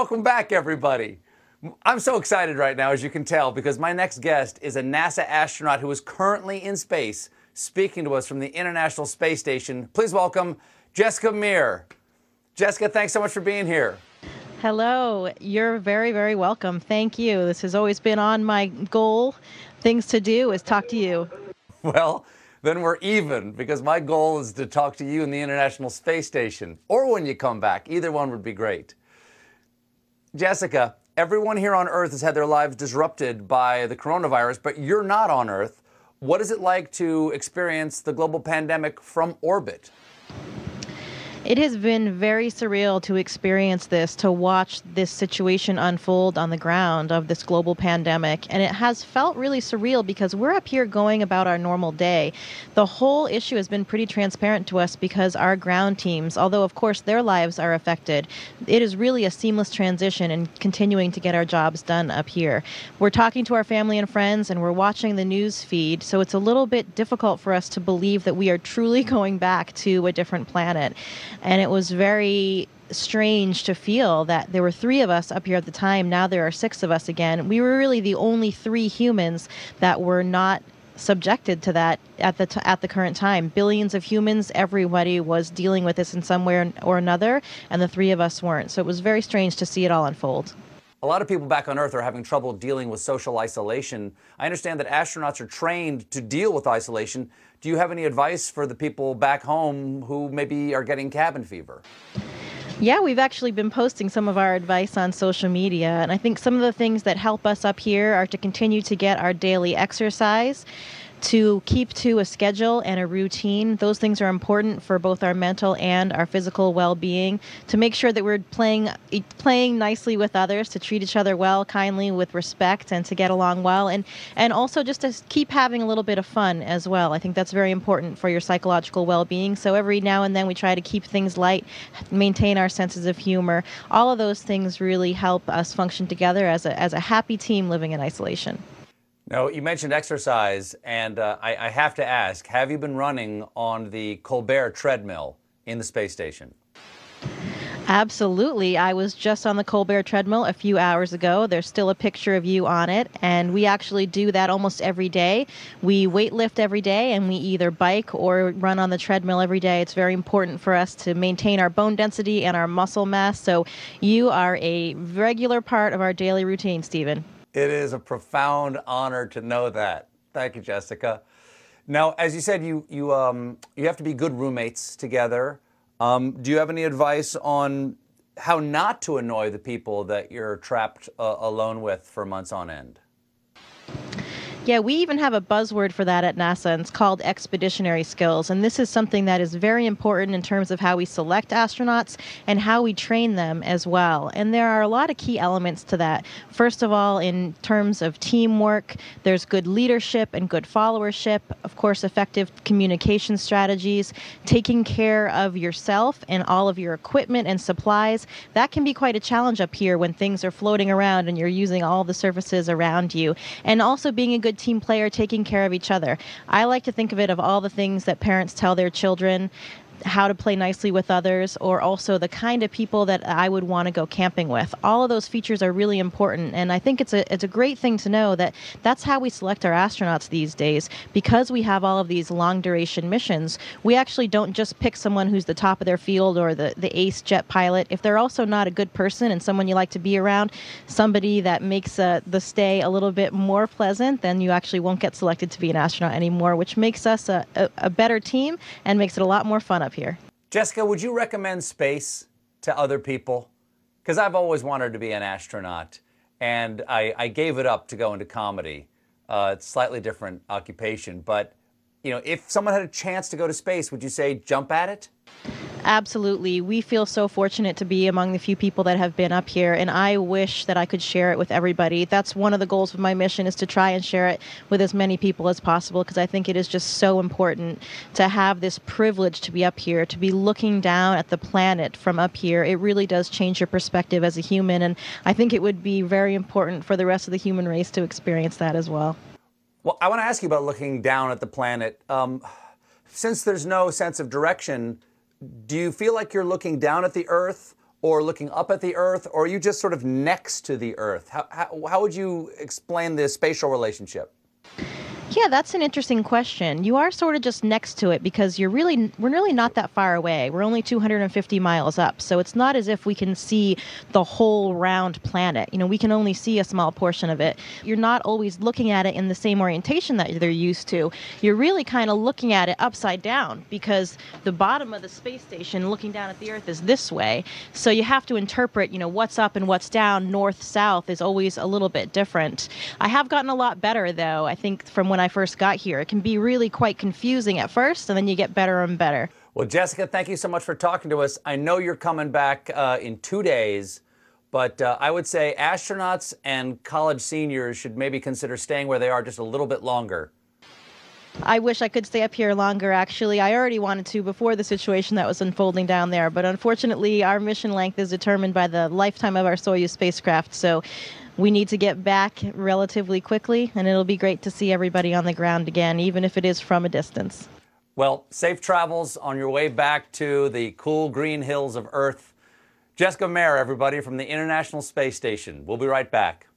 Welcome back, everybody. I'm so excited right now, as you can tell, because my next guest is a NASA astronaut who is currently in space, speaking to us from the International Space Station. Please welcome Jessica Meir. Jessica, thanks so much for being here. Hello. You're very, very welcome. Thank you. This has always been on my goal. Things to do is talk to you. Well, then we're even, because my goal is to talk to you in the International Space Station, or when you come back. Either one would be great. Jessica, everyone here on Earth has had their lives disrupted by the coronavirus, but you're not on Earth. What is it like to experience the global pandemic from orbit? It has been very surreal to experience this, to watch this situation unfold on the ground of this global pandemic. And it has felt really surreal because we're up here going about our normal day. The whole issue has been pretty transparent to us because our ground teams, although of course their lives are affected, it is really a seamless transition and continuing to get our jobs done up here. We're talking to our family and friends and we're watching the news feed. So it's a little bit difficult for us to believe that we are truly going back to a different planet. And it was very strange to feel that there were 3 of us up here at the time. Now there are 6 of us again. We were really the only 3 humans that were not subjected to that at the current time. Billions of humans, everybody was dealing with this in some way or another, and the 3 of us weren't. So it was very strange to see it all unfold. A lot of people back on Earth are having trouble dealing with social isolation. I understand that astronauts are trained to deal with isolation. Do you have any advice for the people back home who maybe are getting cabin fever? Yeah, we've actually been posting some of our advice on social media, and I think some of the things that help us up here are to continue to get our daily exercise, to keep to a schedule and a routine. Those things are important for both our mental and our physical well-being, to make sure that we're playing nicely with others, to treat each other well, kindly, with respect, and to get along well, and also just to keep having a little bit of fun as well. I think that's very important for your psychological well-being. So every now and then we try to keep things light, maintain our senses of humor. All of those things really help us function together as a happy team living in isolation. Now, you mentioned exercise, and I have to ask, have you been running on the Colbert treadmill in the space station? Absolutely. I was just on the Colbert treadmill a few hours ago. There's still a picture of you on it, and we actually do that almost every day. We weight lift every day, and we either bike or run on the treadmill every day. It's very important for us to maintain our bone density and our muscle mass, so you are a regular part of our daily routine, Stephen. It is a profound honor to know that. Thank you, Jessica. Now, as you said, you have to be good roommates together. Do you have any advice on how not to annoy the people that you're trapped alone with for months on end? Yeah, we even have a buzzword for that at NASA, and it's called expeditionary skills. And this is something that is very important in terms of how we select astronauts and how we train them as well. And there are a lot of key elements to that. First of all, in terms of teamwork, there's good leadership and good followership, of course, effective communication strategies, taking care of yourself and all of your equipment and supplies. That can be quite a challenge up here when things are floating around and you're using all the surfaces around you. And also being a good team player, taking care of each other. I like to think of it of all the things that parents tell their children, how to play nicely with others, or also the kind of people that I would want to go camping with. All of those features are really important, and I think it's a great thing to know that that's how we select our astronauts these days. Because we have all of these long-duration missions, we actually don't just pick someone who's the top of their field or the ace jet pilot. If they're also not a good person and someone you like to be around, somebody that makes the stay a little bit more pleasant, then you actually won't get selected to be an astronaut anymore, which makes us a better team and makes it a lot more fun up here. Jessica, would you recommend space to other people? Because I've always wanted to be an astronaut, and I gave it up to go into comedy. It's a slightly different occupation, but you know, if someone had a chance to go to space, would you say jump at it? Absolutely. We feel so fortunate to be among the few people that have been up here, and I wish that I could share it with everybody. That's one of the goals of my mission, is to try and share it with as many people as possible, because I think it is just so important to have this privilege to be up here, to be looking down at the planet from up here. It really does change your perspective as a human, and I think it would be very important for the rest of the human race to experience that as well. Well, I want to ask you about looking down at the planet. Since there's no sense of direction, do you feel like you're looking down at the Earth, or looking up at the Earth, or are you just sort of next to the Earth? How would you explain the spatial relationship? Yeah, that's an interesting question. You are sort of just next to it because we're really not that far away. We're only 250 miles up, so it's not as if we can see the whole round planet. You know, we can only see a small portion of it. You're not always looking at it in the same orientation that they're used to. You're really kind of looking at it upside down because the bottom of the space station looking down at the Earth is this way. So you have to interpret, you know, what's up and what's down. North, south is always a little bit different. I have gotten a lot better, though, I think, from when I first got here. It can be really quite confusing at first, and then you get better and better. Well, Jessica, thank you so much for talking to us. I know you're coming back in 2 days, but I would say astronauts and college seniors should maybe consider staying where they are just a little bit longer. I wish I could stay up here longer, actually. I already wanted to before the situation that was unfolding down there, but unfortunately, our mission length is determined by the lifetime of our Soyuz spacecraft, so we need to get back relatively quickly, and it'll be great to see everybody on the ground again, even if it is from a distance. Well, safe travels on your way back to the cool green hills of Earth. Jessica Meir, everybody, from the International Space Station. We'll be right back.